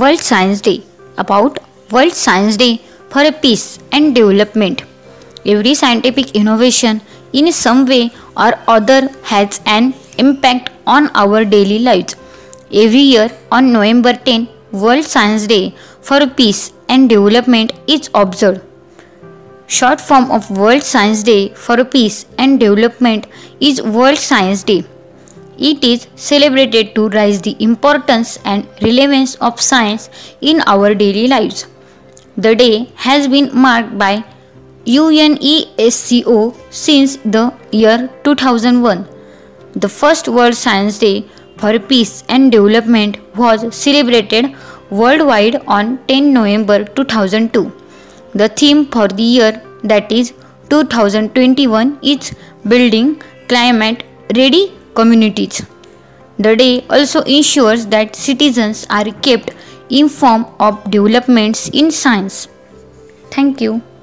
World Science Day. About World Science Day for a peace and development. Every scientific innovation in some way or other has an impact on our daily lives. Every year on November 10, World Science Day for Peace and Development is observed. Short form of World Science Day for Peace and Development is World Science Day. It is celebrated to raise the importance and relevance of science in our daily lives. The day has been marked by UNESCO since the year 2001. The first World Science Day for Peace and Development was celebrated worldwide on 10 November 2002. The theme for the year, that is 2021, is Building Climate Ready Communities. The day also ensures that citizens are kept informed of developments in science. Thank you.